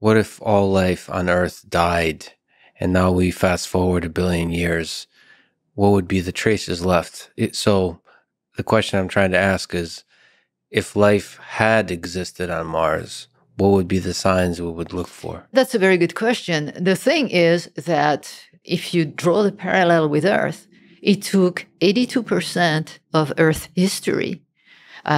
What if all life on Earth died, and now we fast forward a billion years? What would be the traces left? So the question I'm trying to ask is, if life had existed on Mars, what would be the signs we would look for? That's a very good question. The thing is that if you draw the parallel with Earth, it took 82% of Earth history,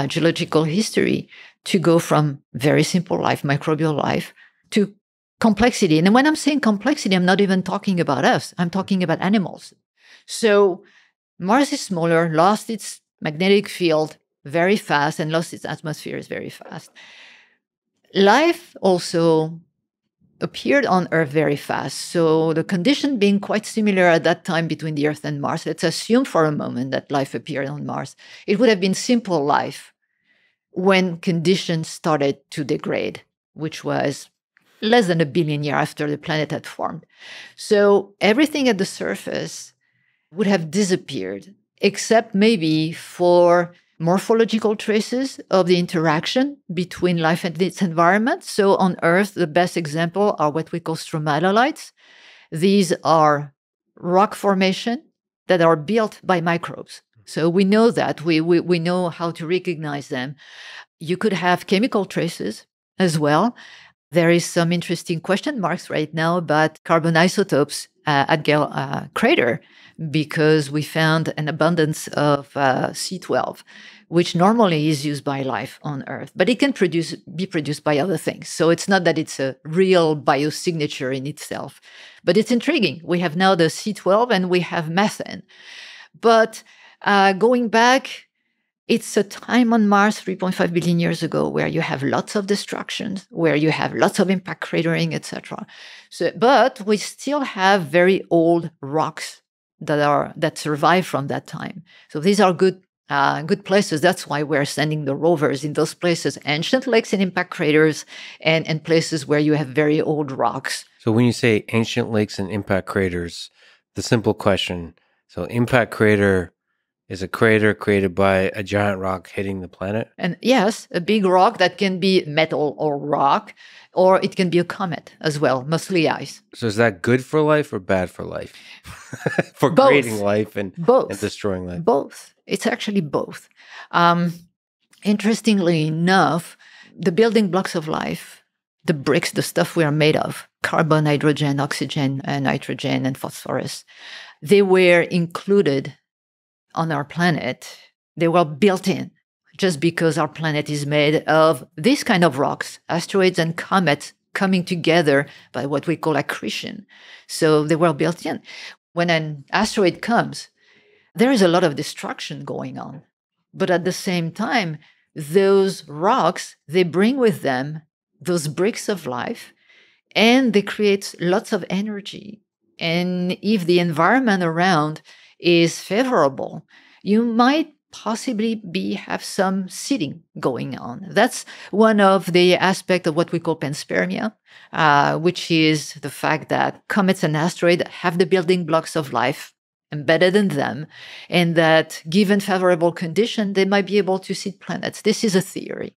geological history, to go from very simple life, microbial life, to complexity. And when I'm saying complexity, I'm not even talking about us. I'm talking about animals. So Mars is smaller, lost its magnetic field very fast, and lost its atmosphere very fast. Life also appeared on Earth very fast. So the condition being quite similar at that time between the Earth and Mars, let's assume for a moment that life appeared on Mars. It would have been simple life when conditions started to degrade, which was less than a billion years after the planet had formed. So everything at the surface would have disappeared, except maybe for morphological traces of the interaction between life and its environment. So on Earth, the best example are what we call stromatolites. These are rock formations that are built by microbes. So we know that. We know how to recognize them. You could have chemical traces as well. There is some interesting question marks right now about carbon isotopes at Gale Crater, because we found an abundance of C12, which normally is used by life on Earth, but it can be produced by other things. So it's not that it's a real biosignature in itself, but it's intriguing. We have now the C12 and we have methane. But going back, it's a time on Mars 3.5 billion years ago where you have lots of destructions, where you have lots of impact cratering, etc. So, but we still have very old rocks that survive from that time. So these are good places. That's why we're sending the rovers in those places, ancient lakes and impact craters, and places where you have very old rocks. So when you say ancient lakes and impact craters, the simple question, so impact crater is a crater created by a giant rock hitting the planet? And yes, a big rock that can be metal or rock, or it can be a comet as well, mostly ice. So is that good for life or bad for life? For both. Creating life and destroying life? Both. It's actually both. Interestingly enough, the building blocks of life, the bricks, the stuff we are made of, carbon, hydrogen, oxygen, and nitrogen, and phosphorus, they were included on our planet. They were built in just because our planet is made of this kind of rocks, asteroids and comets coming together by what we call accretion. So they were built in. When an asteroid comes, there is a lot of destruction going on. But at the same time, those rocks, they bring with them those bricks of life, and they create lots of energy. And if the environment around is favorable, you might possibly have some seeding going on. That's one of the aspects of what we call panspermia, which is the fact that comets and asteroids have the building blocks of life embedded in them, and that given favorable condition, they might be able to seed planets. This is a theory.